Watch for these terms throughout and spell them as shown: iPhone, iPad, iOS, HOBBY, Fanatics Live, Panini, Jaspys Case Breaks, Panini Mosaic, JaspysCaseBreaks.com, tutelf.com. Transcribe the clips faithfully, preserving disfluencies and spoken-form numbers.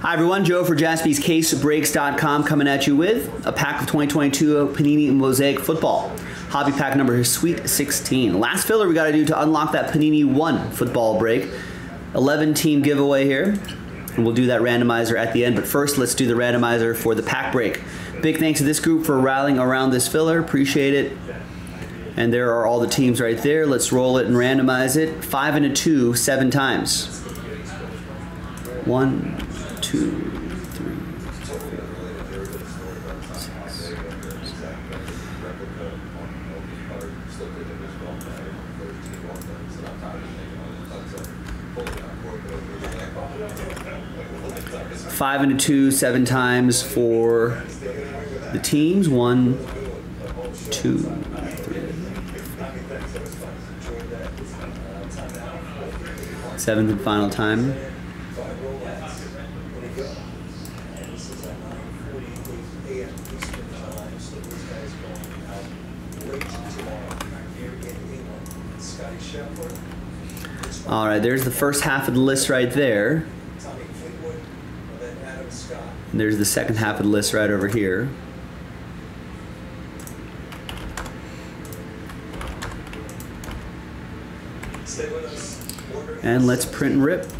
Hi everyone, Joe for Jaspys Case Breaks dot com coming at you with a pack of twenty twenty-two Panini Mosaic Football. Hobby pack number is Sweet sixteen. Last filler we got to do to unlock that Panini one football break. eleven team giveaway here, and we'll do that randomizer at the end. But first, let's do the randomizer for the pack break. Big thanks to this group for rallying around this filler. Appreciate it. And there are all the teams right there. Let's roll it and randomize it. Five and a two, seven times. One, two, three, four, six. Five and a two, seven times for the teams. One, two, three. Seventh and final time. All right, there's the first half of the list right there. And there's the second half of the list right over here. And let's print and rip.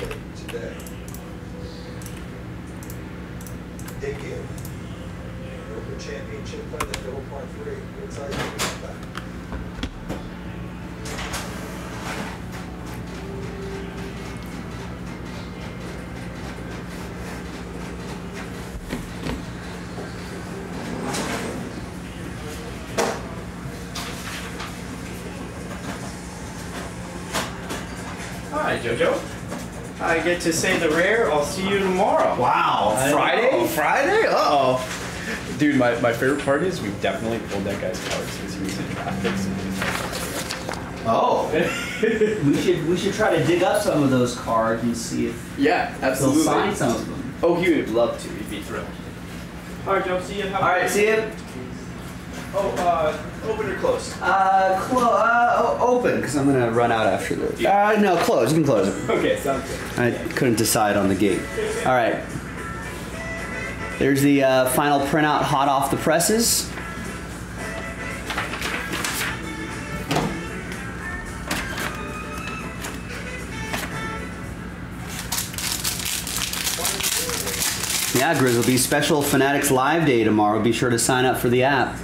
Hi, JoJo. I get to say the rare. I'll see you tomorrow. Wow. I Friday? Know. Friday? Uh-oh. Dude, my, my favorite part is we definitely pulled that guy's cards because he was in traffic. Oh. we should we should try to dig up some of those cards and see if yeah, absolutely. They'll find some of them. Oh, he would love to. He'd be thrilled. All right, Joe. See you. All right, see you. Oh, uh, open or close? Uh, clo uh oh, open, because I'm going to run out after this. Uh, no, close. You can close it. Okay, sounds good. I couldn't decide on the gate. All right. There's the uh, final printout, hot off the presses. Yeah, Grizzleby, special Fanatics Live Day tomorrow. Be sure to sign up for the app.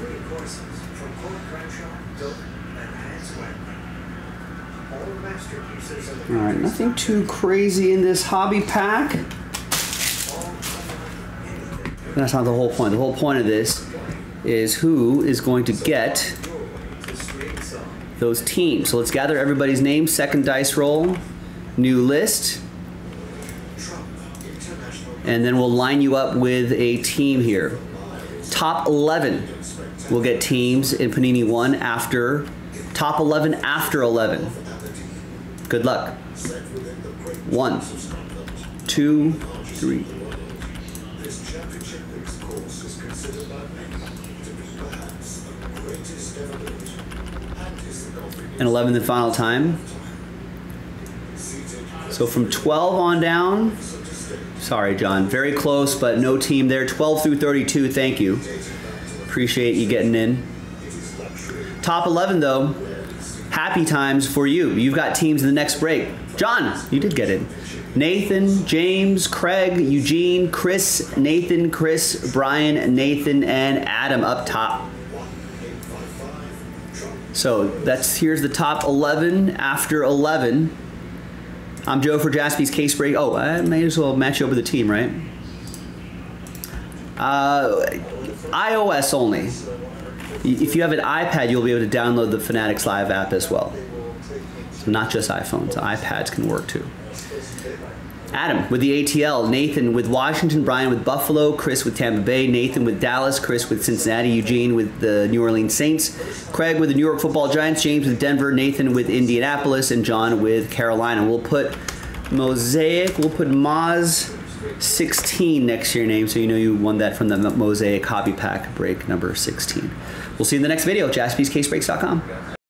All right, nothing too crazy in this hobby pack. That's not the whole point. The whole point of this is who is going to get those teams. So let's gather everybody's name, second dice roll, new list. And then we'll line you up with a team here. Top eleven will get teams in Panini one after, top eleven after eleven. Good luck. One, two, three. And eleven the final time. So from twelve on down, sorry, John, very close, but no team there. twelve through thirty-two, thank you. Appreciate you getting in. Top eleven, though. Happy times for you. You've got teams in the next break. John, you did get it. Nathan, James, Craig, Eugene, Chris, Nathan, Chris, Brian, Nathan, and Adam up top. So that's here's the top eleven after eleven. I'm Joe for Jaspys Case Break. Oh, I may as well match you up with the team, right? Uh, iOS only. If you have an iPad, you'll be able to download the Fanatics Live app as well. So not just iPhones, iPads can work too. Adam with the A T L, Nathan with Washington, Brian with Buffalo, Chris with Tampa Bay, Nathan with Dallas, Chris with Cincinnati, Eugene with the New Orleans Saints, Craig with the New York Football Giants, James with Denver, Nathan with Indianapolis, and John with Carolina. We'll put Mosaic, we'll put Moz sixteen next to your name, so you know you won that from the Mosaic Hobby Pack break number sixteen. We'll see you in the next video. Jaspys Case Breaks dot com.